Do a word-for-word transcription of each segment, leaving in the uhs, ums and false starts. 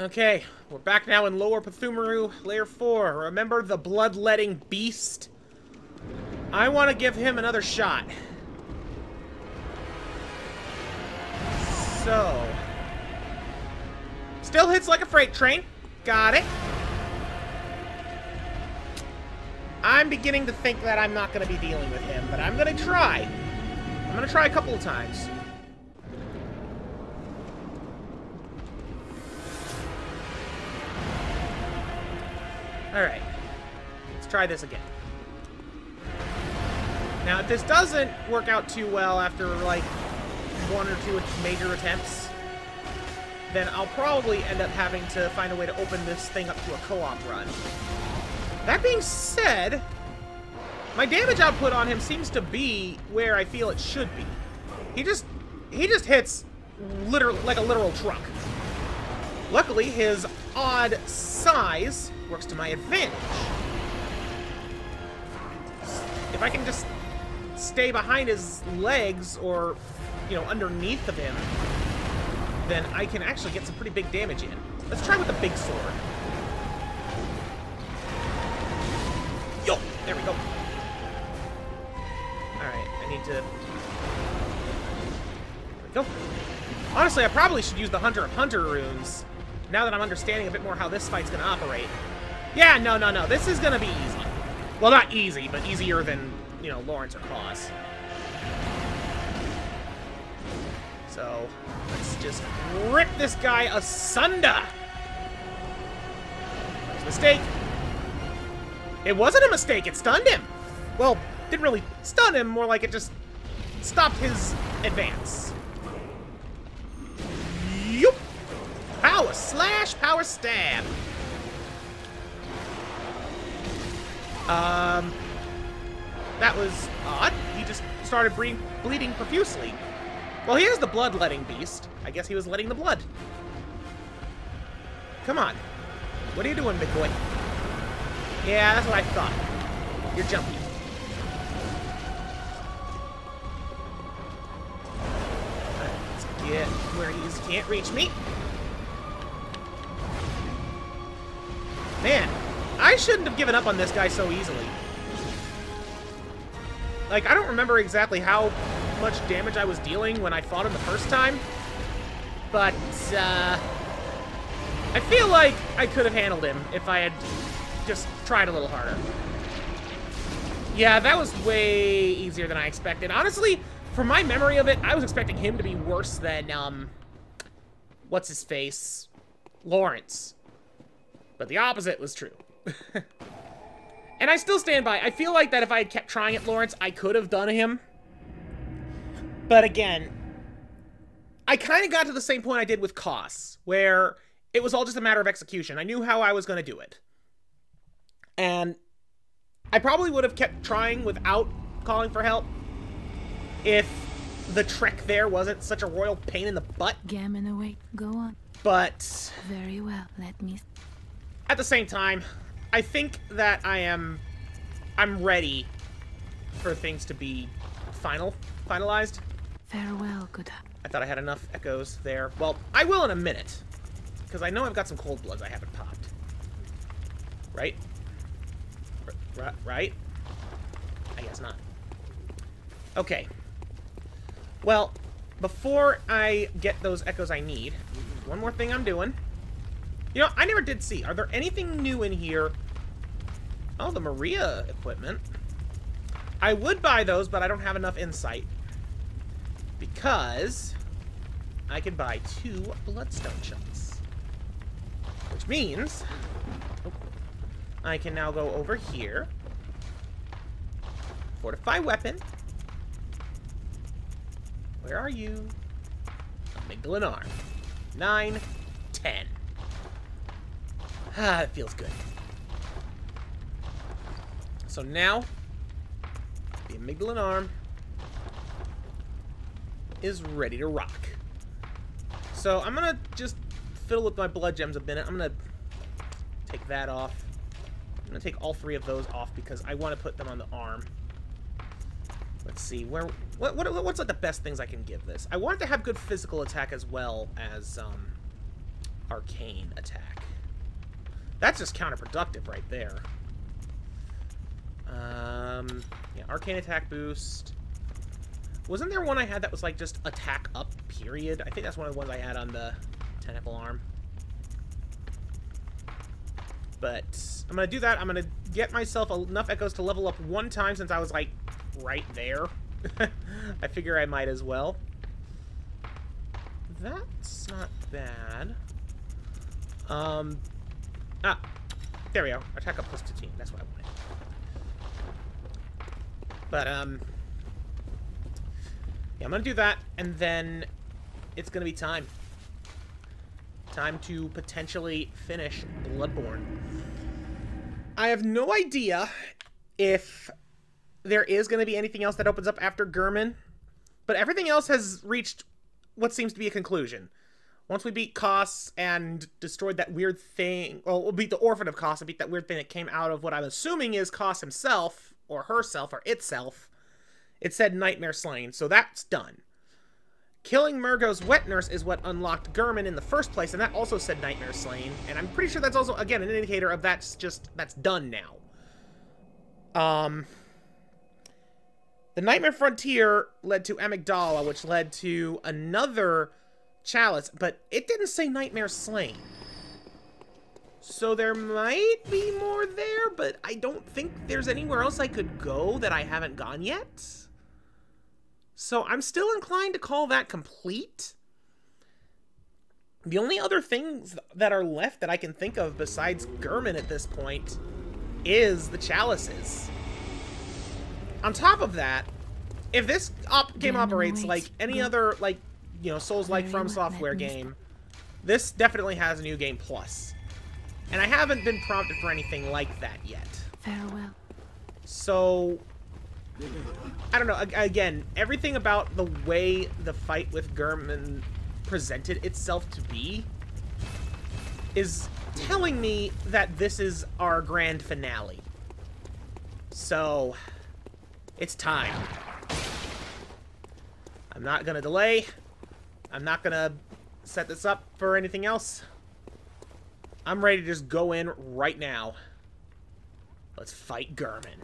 Okay, we're back now in Lower Pathumaru, Layer four. Remember the bloodletting beast? I want to give him another shot. So... still hits like a freight train. Got it. I'm beginning to think that I'm not going to be dealing with him, but I'm going to try. I'm going to try a couple of times. Alright. Let's try this again. Now, if this doesn't work out too well after, like, one or two major attempts, then I'll probably end up having to find a way to open this thing up to a co-op run. That being said, my damage output on him seems to be where I feel it should be. He just he just hits literally like a literal truck. Luckily, his odd size works to my advantage. If I can just stay behind his legs or, you know, underneath of him, then I can actually get some pretty big damage in. Let's try with the big sword. Yo! There we go. Alright, I need to... there we go. Honestly, I probably should use the Hunter of Hunter runes, now that I'm understanding a bit more how this fight's gonna operate. Yeah, no, no, no. This is gonna be easy. Well, not easy, but easier than, you know, Lawrence or Kos. So, let's just rip this guy asunder! There's a mistake. It wasn't a mistake, it stunned him! Well, didn't really stun him, more like it just stopped his advance. Yup! Power slash, power stab! Um, that was odd. He just started ble bleeding profusely. Well, he is the bloodletting beast. I guess he was letting the blood. Come on. What are you doing, big boy? Yeah, that's what I thought. You're jumpy. Alright, let's get where he is. Can't reach me. Man, I shouldn't have given up on this guy so easily. Like, I don't remember exactly how much damage I was dealing when I fought him the first time, but uh, I feel like I could have handled him if I had just tried a little harder. Yeah, that was way easier than I expected. Honestly, from my memory of it, I was expecting him to be worse than, um, what's his face? Lawrence. But the opposite was true. And I still stand by. I feel like that if I had kept trying at Lawrence, I could have done him. But again, I kind of got to the same point I did with Kos, where it was all just a matter of execution. I knew how I was going to do it. And I probably would have kept trying without calling for help if the trek there wasn't such a royal pain in the butt. Gammon awake, go on. But very well, let me. At the same time, I think that I am I'm ready for things to be final finalized. Farewell, good. I thought I had enough echoes there. Well, I will in a minute, because I know I've got some cold bloods I haven't popped. Right? R right? I guess not. Okay. Well, before I get those echoes I need, one more thing I'm doing. You know, I never did see. Are there anything new in here? Oh, the Maria equipment. I would buy those, but I don't have enough insight, because I can buy two bloodstone chunks, which means oh, I can now go over here, fortify weapon. Where are you? Amygdala arm. Nine, ten. Ah, it feels good. So now the amygdala arm is ready to rock. So I'm gonna just fiddle with my blood gems a minute. I'm gonna take that off. I'm gonna take all three of those off because I want to put them on the arm. Let's see where what, what what's like the best things I can give this. I want it to have good physical attack as well as um arcane attack. That's just counterproductive right there. Um, yeah, arcane attack boost. Wasn't there one I had that was like just attack up, period? I think that's one of the ones I had on the tentacle arm. But I'm going to do that. I'm going to get myself enough echoes to level up one time since I was like right there. I figure I might as well. That's not bad. Um, ah, there we go. Attack up plus fifteen. That's what I wanted. But, um, yeah, I'm going to do that, and then it's going to be time. Time to potentially finish Bloodborne. I have no idea if there is going to be anything else that opens up after Gehrman, but everything else has reached what seems to be a conclusion. Once we beat Kos and destroyed that weird thing, well, we'll beat the Orphan of Kos and beat that weird thing that came out of what I'm assuming is Kos himself, or herself, or itself. It said Nightmare Slain, so that's done. Killing Mergo's Wet Nurse is what unlocked Gehrman in the first place, and that also said Nightmare Slain, and I'm pretty sure that's also, again, an indicator of that's just, that's done now. Um, the Nightmare Frontier led to Amygdala, which led to another chalice, but it didn't say Nightmare Slain. So there might be more there, but I don't think there's anywhere else I could go that I haven't gone yet. So I'm still inclined to call that complete. The only other things that are left that I can think of besides Gehrman at this point is the chalices. On top of that, if this op game operates like any other, like, you know, Souls-like From Software game, this definitely has a new game plus. And I haven't been prompted for anything like that yet. Farewell. So I don't know, again, everything about the way the fight with Gehrman presented itself to be is telling me that this is our grand finale. So, it's time. I'm not gonna delay. I'm not gonna set this up for anything else. I'm ready to just go in right now. Let's fight Gehrman.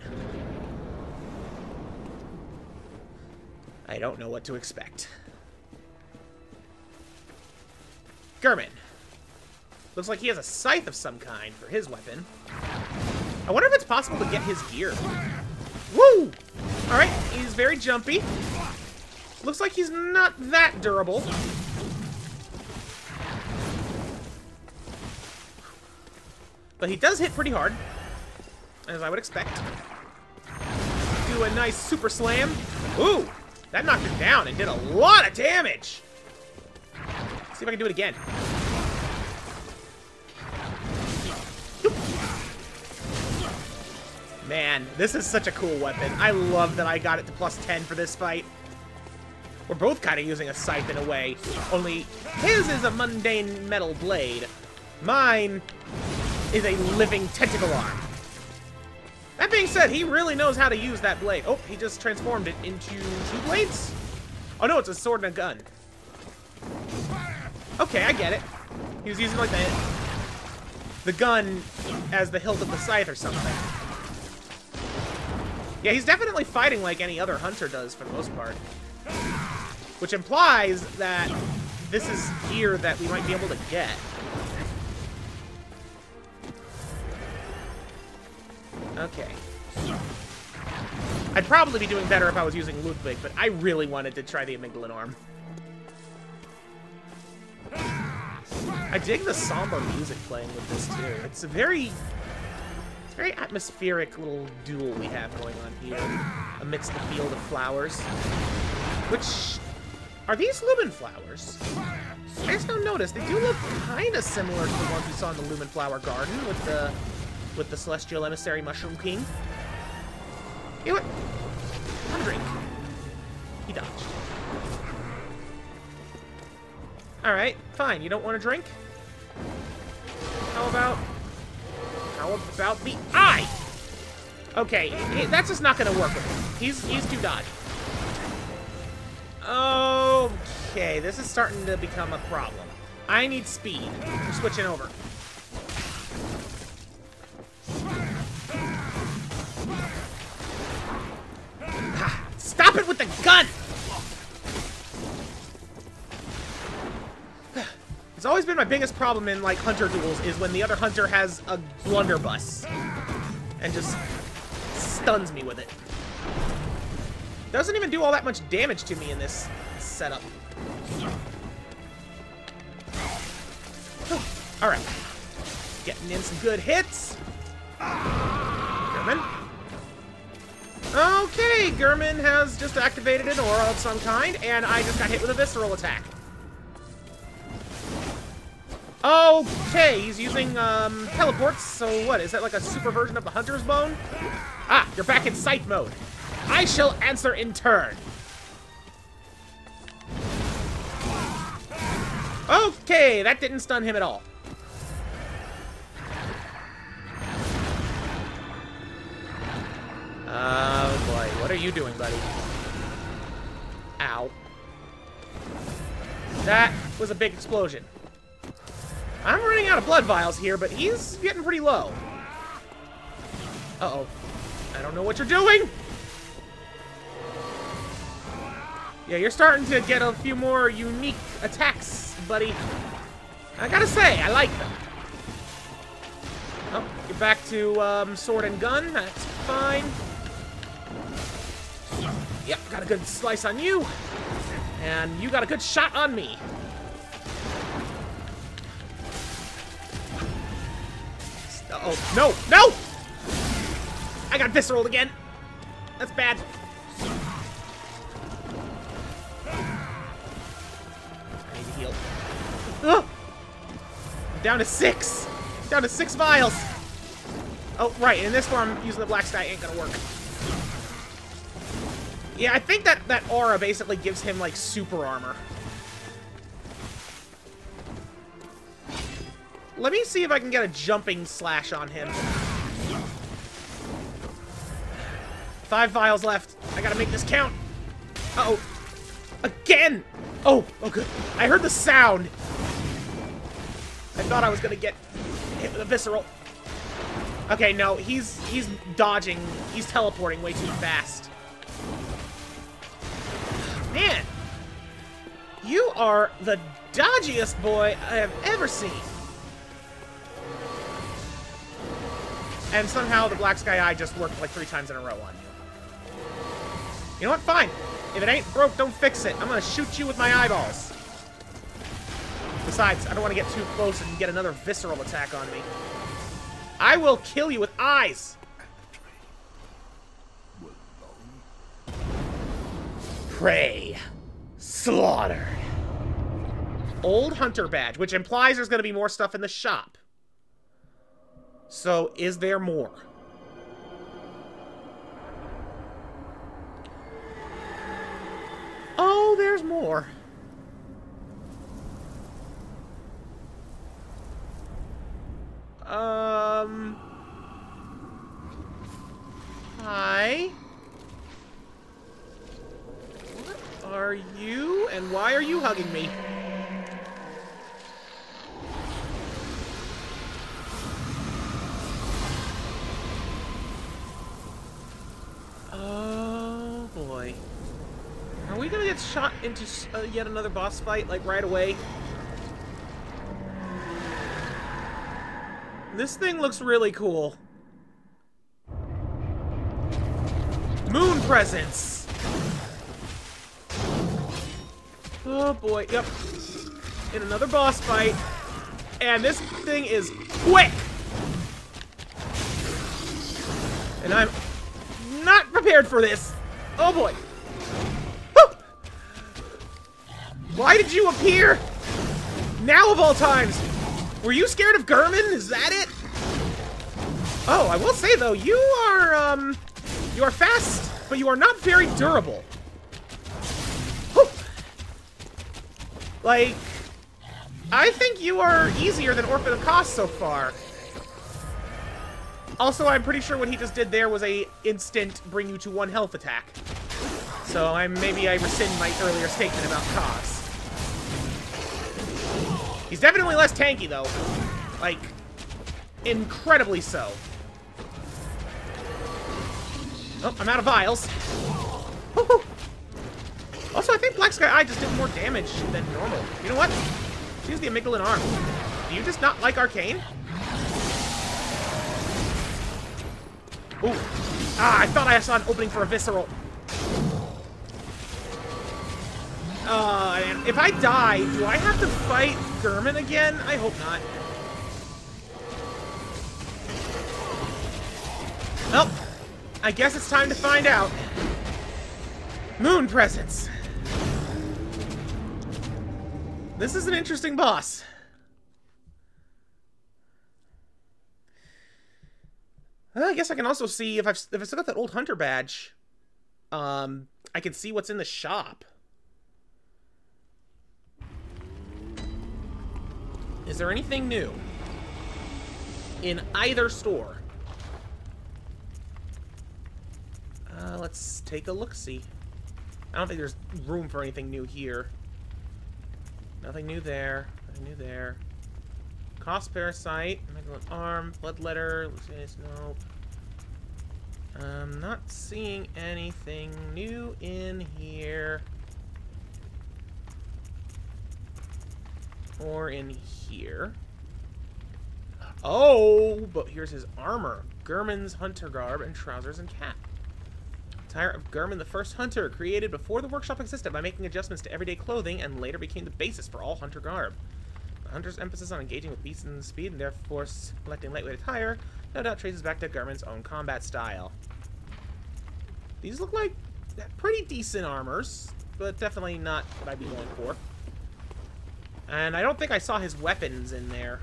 I don't know what to expect. Gehrman. Looks like he has a scythe of some kind for his weapon. I wonder if it's possible to get his gear. Woo! Alright, he's very jumpy. Looks like he's not that durable. But he does hit pretty hard, as I would expect. Do a nice super slam. Ooh! That knocked him down and did a lot of damage! Let's see if I can do it again. Man, this is such a cool weapon. I love that I got it to plus ten for this fight. We're both kind of using a scythe in a way, only his is a mundane metal blade. Mine is a living tentacle arm. That being said, he really knows how to use that blade. Oh, he just transformed it into two blades? Oh no, it's a sword and a gun. Okay, I get it. He was using like the, the gun as the hilt of the scythe or something. Yeah, he's definitely fighting like any other hunter does for the most part. Which implies that this is gear that we might be able to get. Okay. I'd probably be doing better if I was using Ludwig, but I really wanted to try the Amygdala arm. I dig the somber music playing with this, too. It's a very, it's a very atmospheric little duel we have going on here amidst the field of flowers. Which, are these Lumen Flowers? I just don't notice. They do look kind of similar to the ones we saw in the Lumen Flower Garden with the with the Celestial Emissary Mushroom King. You know what? One drink. He dodged. Alright, fine. You don't want a drink? How about... How about the eye? Okay, that's just not gonna work with him. He's, he's too dodgy. Okay, this is starting to become a problem. I need speed. We're switching over. Ah, stop it with the gun! It's always been my biggest problem in, like, hunter duels is when the other hunter has a blunderbuss and just stuns me with it. Doesn't even do all that much damage to me in this setup. Alright. Getting in some good hits. Gehrman. Okay, Gehrman has just activated an aura of some kind, and I just got hit with a visceral attack. Okay, he's using um, teleports, so what? Is that like a super version of the Hunter's Bone? Ah, you're back in sight mode. I shall answer in turn. Okay, that didn't stun him at all. Oh boy, what are you doing, buddy? Ow. That was a big explosion. I'm running out of blood vials here, but he's getting pretty low. Uh-oh. I don't know what you're doing! Yeah, you're starting to get a few more unique attacks, buddy. I gotta say, I like them. Oh, get back to um, sword and gun. That's fine. Yep, got a good slice on you. And you got a good shot on me. Uh-oh, no, no! I got visceraled again. That's bad. I need to heal. Ugh. I'm down to six. I'm down to six vials. Oh, right. In this form, using the black sky ain't gonna work. Yeah, I think that that aura basically gives him like super armor. Let me see if I can get a jumping slash on him. Five vials left. I gotta make this count. Uh-oh. Again! Oh, oh good. I heard the sound. I thought I was gonna get hit with a visceral. Okay, no, he's he's dodging. He's teleporting way too fast. Man! You are the dodgiest boy I have ever seen. And somehow the black sky eye just worked like three times in a row on you. You know what? Fine. If it ain't broke, don't fix it. I'm gonna shoot you with my eyeballs. Besides, I don't want to get too close and get another visceral attack on me. I will kill you with eyes. Prey. Slaughtered. Old hunter badge, which implies there's gonna be more stuff in the shop. So, is there more? Oh, there's more. Um... Hi. What are you, and why are you hugging me? Oh, boy. Are we gonna get shot into uh, yet another boss fight, like, right away? This thing looks really cool. Moon Presence! Oh, boy. Yep. In another boss fight. And this thing is quick! And I'm... not prepared for this. Oh boy. Woo! Why did you appear? Now of all times. Were you scared of Gehrman? Is that it? Oh, I will say though, you are um you are fast, but you are not very durable. Woo! Like, I think you are easier than Orphan of Kos so far. Also, I'm pretty sure what he just did there was a instant bring you to one health attack. So I maybe I rescind my earlier statement about Kos. He's definitely less tanky, though. Like, incredibly so. Oh, I'm out of vials. Woohoo! Also, I think Black Sky Eye just did more damage than normal. You know what? Let's use the Amygdala arm. Do you just not like Arcane? Ooh. Ah, I thought I saw an opening for a Visceral. Uh, and if I die, do I have to fight Gehrman again? I hope not. Oh, I guess it's time to find out. Moon Presence. This is an interesting boss. Well, I guess I can also see if I've if I still got that old hunter badge. Um, I can see what's in the shop. Is there anything new in either store? Uh, let's take a look-see. I don't think there's room for anything new here. Nothing new there. Nothing new there. Cost Parasite. Amygdala Arm. Bloodletter. Nope. I'm not seeing anything new in here. Or in here. Oh, but here's his armor. Gehrman's hunter garb and trousers and cap. Attire of Gehrman, the first hunter, created before the workshop existed by making adjustments to everyday clothing and later became the basis for all hunter garb. The hunter's emphasis on engaging with beasts and speed and therefore selecting lightweight attire no doubt traces back to Gehrman's own combat style. These look like pretty decent armors, but definitely not what I'd be going for. And I don't think I saw his weapons in there,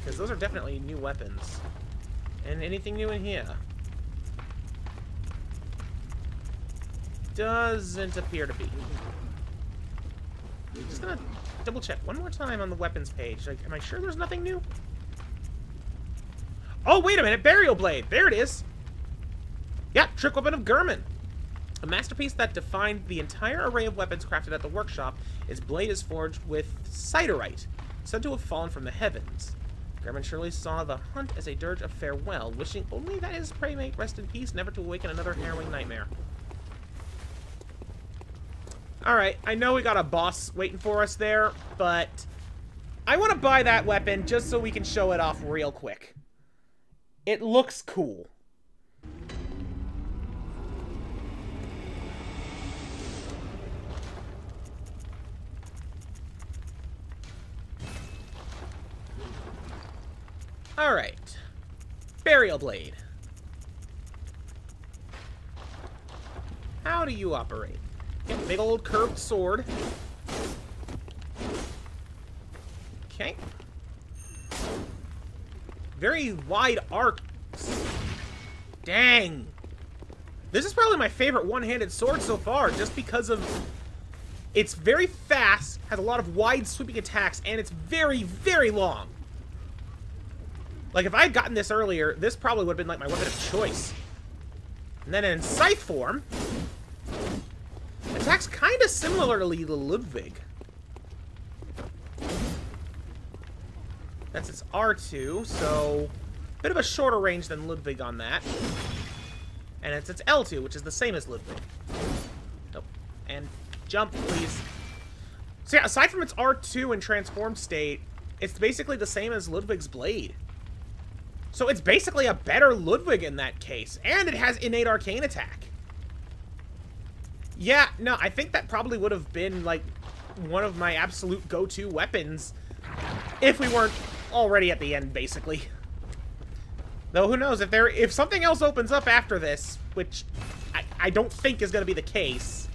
because those are definitely new weapons. And anything new in here? Doesn't appear to be. I'm just gonna double check one more time on the weapons page. Like, am I sure there's nothing new? Oh, wait a minute! Burial Blade! There it is! Yeah, trick weapon of Gehrman! A masterpiece that defined the entire array of weapons crafted at the workshop. Its blade is forged with Siderite, said to have fallen from the heavens. Gehrman surely saw the hunt as a dirge of farewell, wishing only that his prey may rest in peace, never to awaken another harrowing nightmare. Alright, I know we got a boss waiting for us there, but I want to buy that weapon just so we can show it off real quick. It looks cool. Alright. Burial Blade. How do you operate? Yeah, big old curved sword. Okay. Very wide arcs. Dang. This is probably my favorite one-handed sword so far, just because of... It's very fast, has a lot of wide sweeping attacks, and it's very, very long. Like, if I had gotten this earlier, this probably would have been, like, my weapon of choice. And then in scythe form... Attacks kind of similarly to Ludwig. That's its R two, so a bit of a shorter range than Ludwig on that. And it's its L two, which is the same as Ludwig. Nope. And jump, please. So yeah, aside from its R two and transformed state, it's basically the same as Ludwig's blade. So it's basically a better Ludwig in that case, and it has innate arcane attack. Yeah, no, I think that probably would have been, like, one of my absolute go-to weapons if we weren't already at the end, basically. Though, who knows, if there, if something else opens up after this, which I, I don't think is going to be the case,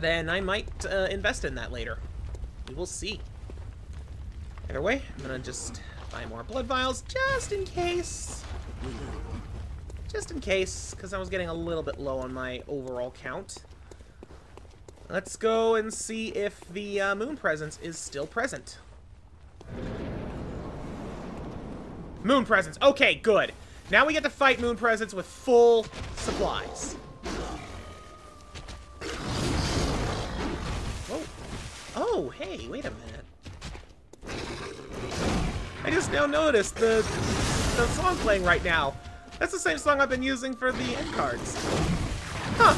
then I might uh, invest in that later. We will see. Either way, I'm going to just buy more blood vials, just in case. Just in case, because I was getting a little bit low on my overall count. Let's go and see if the uh, Moon Presence is still present. Moon Presence. Okay, good. Now we get to fight Moon Presence with full supplies. Whoa. Oh, hey, wait a minute. I just now noticed the, the song playing right now. That's the same song I've been using for the end cards. Huh.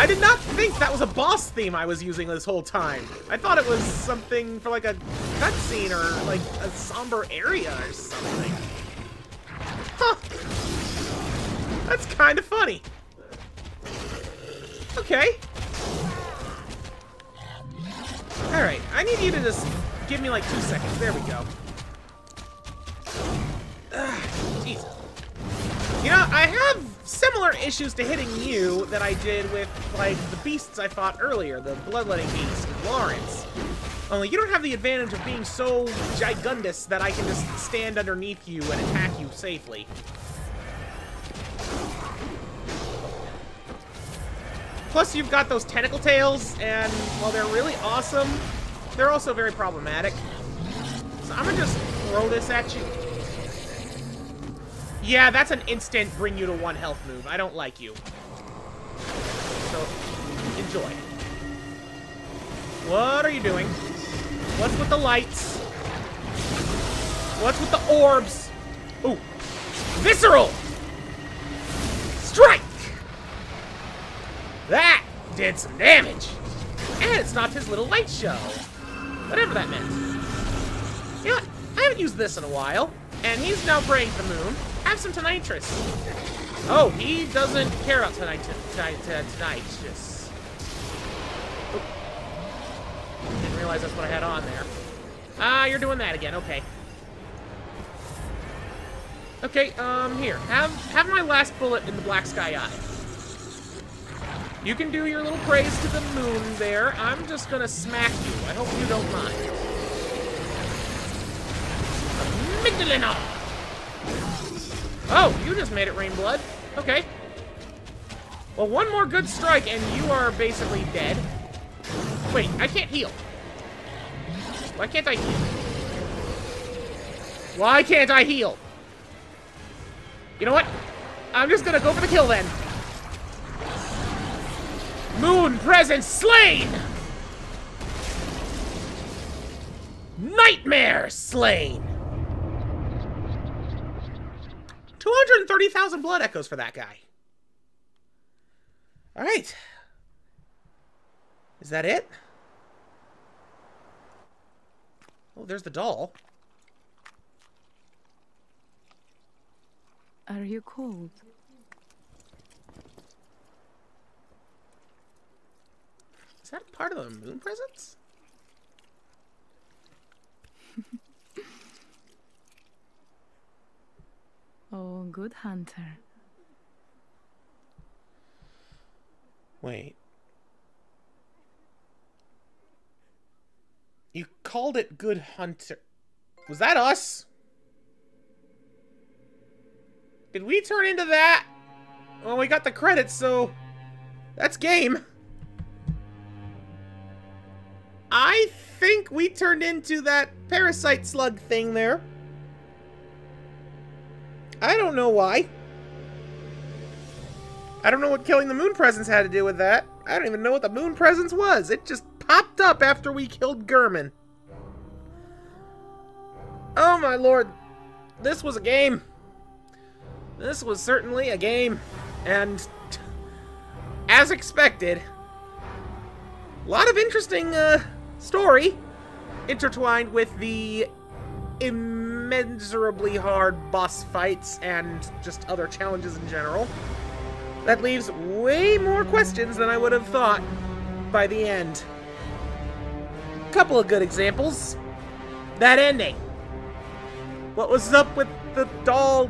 I did not think that was a boss theme I was using this whole time. I thought it was something for like a cutscene or like a somber area or something. Huh. That's kind of funny. Okay. Alright, I need you to just give me like two seconds. There we go. Ugh, jeez. You know, I have similar issues to hitting you that I did with, like, the beasts I fought earlier, the bloodletting beast, Lawrence. Only you don't have the advantage of being so gigundous that I can just stand underneath you and attack you safely. Plus, you've got those tentacle tails, and while they're really awesome, they're also very problematic. So I'm gonna just throw this at you. Yeah, that's an instant bring you to one health move. I don't like you. So, enjoy. What are you doing? What's with the lights? What's with the orbs? Ooh. Visceral! Strike! That did some damage. And it's not his little light show. Whatever that meant. You know what? I haven't used this in a while. And he's now praying to the moon. Have some tinnitus. Oh, he doesn't care about tonight. Tonight, tonight, just Oop. Didn't realize that's what I had on there. Ah, you're doing that again. Okay. Okay. Um, here, have have my last bullet in the black sky eye. You can do your little praise to the moon there. I'm just gonna smack you. I hope you don't mind. Amygdala. Oh, you just made it rain blood. Okay. Well, one more good strike and you are basically dead. Wait, I can't heal. Why can't I heal? Why can't I heal? You know what? I'm just gonna go for the kill then. Moon Presence slain! Nightmare slain! two hundred thirty thousand blood echoes for that guy. All right. Is that it? Oh, there's the doll. Are you cold? Is that part of the moon presence? Oh, good hunter. Wait. You called it good hunter. Was that us? Did we turn into that? Well, we got the credits, so that's game. I think we turned into that parasite slug thing there. I don't know why. I don't know what killing the moon presence had to do with that. I don't even know what the moon presence was. It just popped up after we killed Gehrman. Oh my lord. This was a game. This was certainly a game. And as expected, a lot of interesting uh, story intertwined with the immeasurably hard boss fights and just other challenges in general. That leaves way more questions than I would have thought by the end. A couple of good examples. That ending. What was up with the doll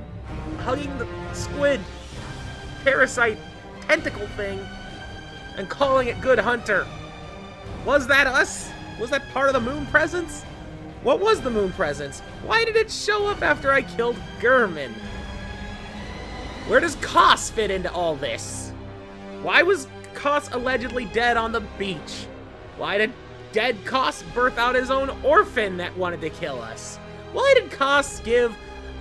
hugging the squid parasite tentacle thing and calling it Good Hunter? Was that us? Was that part of the moon presence? What was the moon presence? Why did it show up after I killed Gehrman? Where does Kos fit into all this? Why was Kos allegedly dead on the beach? Why did dead Kos birth out his own orphan that wanted to kill us? Why did Kos give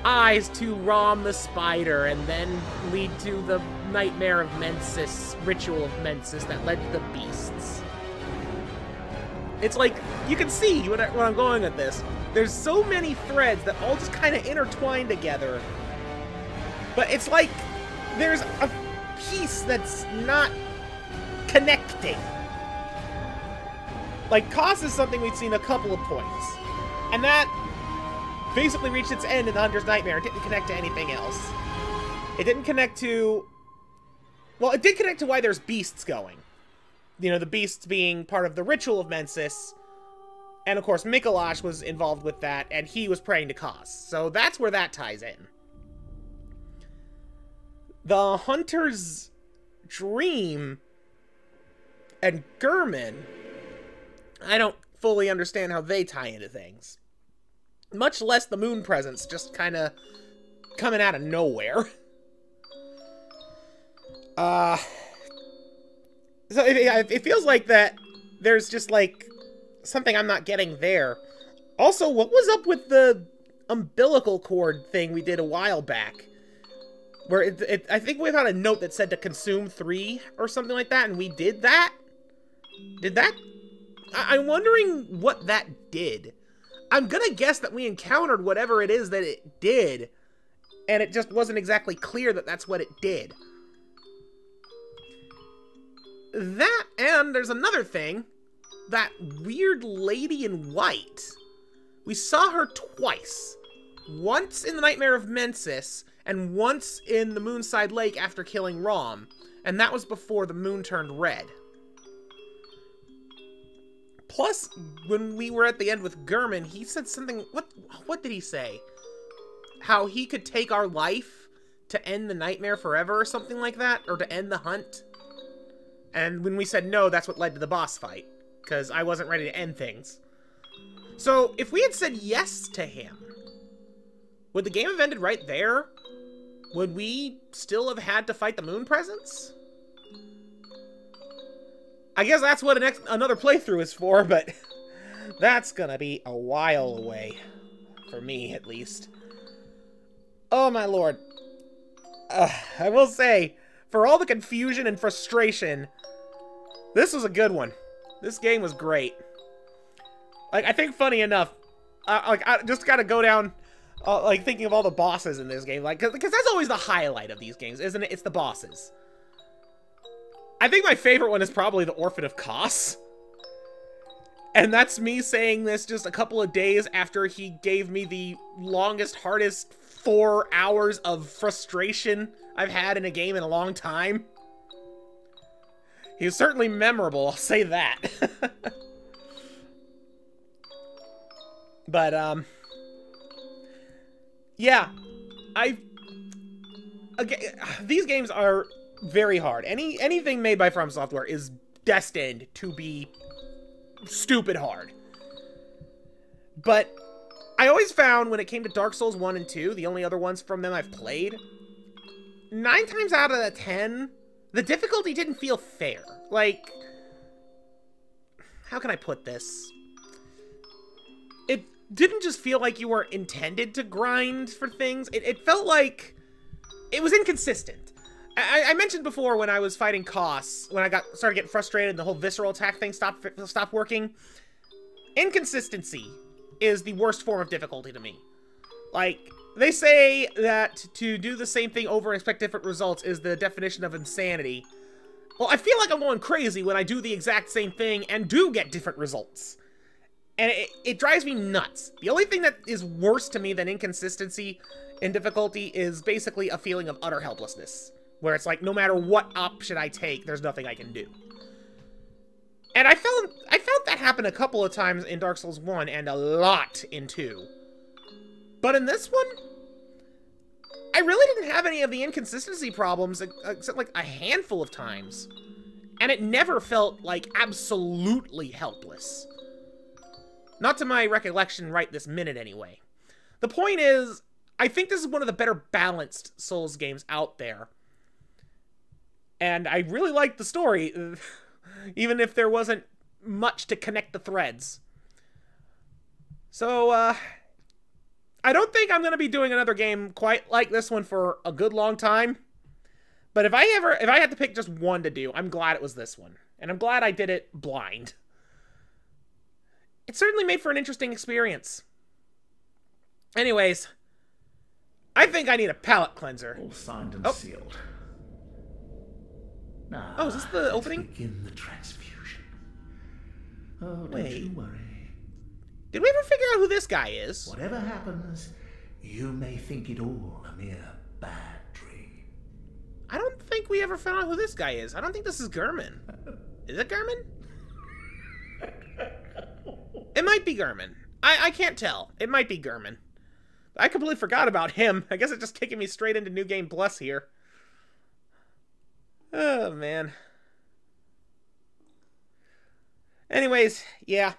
eyes to Rom the spider and then lead to the Nightmare of Mensis, Ritual of Mensis that led to the beasts? It's like, you can see what I, where I'm going with this. There's so many threads that all just kind of intertwine together. But it's like there's a piece that's not connecting. Like, Kos is something we've seen a couple of points. And that basically reached its end in the Hunter's Nightmare. It didn't connect to anything else. It didn't connect to... Well, it did connect to why there's beasts going. You know, the beasts being part of the Ritual of Mensis. And, of course, Mikolash was involved with that, and he was praying to Kos. So that's where that ties in. The Hunter's Dream and Gehrman... I don't fully understand how they tie into things. Much less the Moon Presence, just kind of coming out of nowhere. Uh, so it, it feels like that there's just, like, something I'm not getting there. Also, what was up with the umbilical cord thing we did a while back? Where it, it, I think we had a note that said to consume three or something like that, and we did that? Did that... I'm wondering what that did. I'm gonna guess that we encountered whatever it is that it did, and it just wasn't exactly clear that that's what it did. That, and there's another thing. That weird lady in white. We saw her twice. Once in the Nightmare of Mensis, and once in the Moonside Lake after killing Rom. And that was before the moon turned red. Plus, when we were at the end with Gehrman, he said something... What What did he say? How he could take our life to end the nightmare forever or something like that? Or to end the hunt? And when we said no, that's what led to the boss fight. Because I wasn't ready to end things. So, if we had said yes to him, would the game have ended right there? Would we still have had to fight the Moon Presence? I guess that's what an ex another playthrough is for, but that's gonna be a while away. For me, at least. Oh, my lord. Uh, I will say, for all the confusion and frustration, this was a good one. This game was great. Like, I think, funny enough, I, like, I just gotta go down, uh, like, thinking of all the bosses in this game. Like, because that's always the highlight of these games, isn't it? It's the bosses. I think my favorite one is probably the Orphan of Kos. And that's me saying this just a couple of days after he gave me the longest, hardest four hours of frustration I've had in a game in a long time. He was certainly memorable, I'll say that. But, um... yeah. I... Okay, these games are... very hard. Any anything made by From Software is destined to be stupid hard. But I always found when it came to Dark Souls one and two, the only other ones from them I've played, nine times out of the ten, the difficulty didn't feel fair. Like, how can I put this? It didn't just feel like you were intended to grind for things. It, it felt like it was inconsistent. I, I mentioned before when I was fighting Kos, when I got started getting frustrated and the whole visceral attack thing stopped, stopped working. Inconsistency is the worst form of difficulty to me. Like, they say that to do the same thing over and expect different results is the definition of insanity. Well, I feel like I'm going crazy when I do the exact same thing and do get different results. And it, it drives me nuts. The only thing that is worse to me than inconsistency in difficulty is basically a feeling of utter helplessness. Where it's like, no matter what option I take, there's nothing I can do. And I found, I found that happen a couple of times in Dark Souls one and a lot in two. But in this one, I really didn't have any of the inconsistency problems except like a handful of times. And it never felt like absolutely helpless. Not to my recollection right this minute anyway. The point is, I think this is one of the better balanced Souls games out there. And I really liked the story, even if there wasn't much to connect the threads. So, uh, I don't think I'm going to be doing another game quite like this one for a good long time. But if I ever, if I had to pick just one to do, I'm glad it was this one. And I'm glad I did it blind. it certainly made for an interesting experience. Anyways, I think I need a palate cleanser. All signed and oh. sealed. Now, oh, is this the opening? Begin the transfusion. Oh, Wait. don't you worry. Did we ever figure out who this guy is? Whatever happens, you may think it all a mere bad dream. I don't think we ever found out who this guy is. I don't think this is Gehrman. Is it Gehrman? It might be Gehrman. I, I can't tell. It might be Gehrman. I completely forgot about him. I guess it's just kicking me straight into New Game Plus here. Oh, man. Anyways, yeah.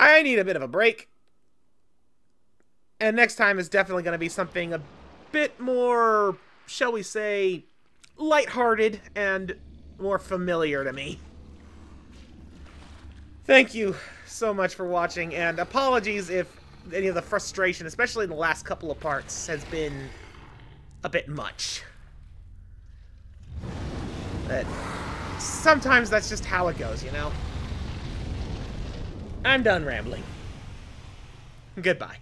I need a bit of a break. And next time is definitely going to be something a bit more, shall we say, lighthearted and more familiar to me. Thank you so much for watching, and apologies if any of the frustration, especially in the last couple of parts, has been a bit much. But sometimes that's just how it goes, you know? I'm done rambling. Goodbye.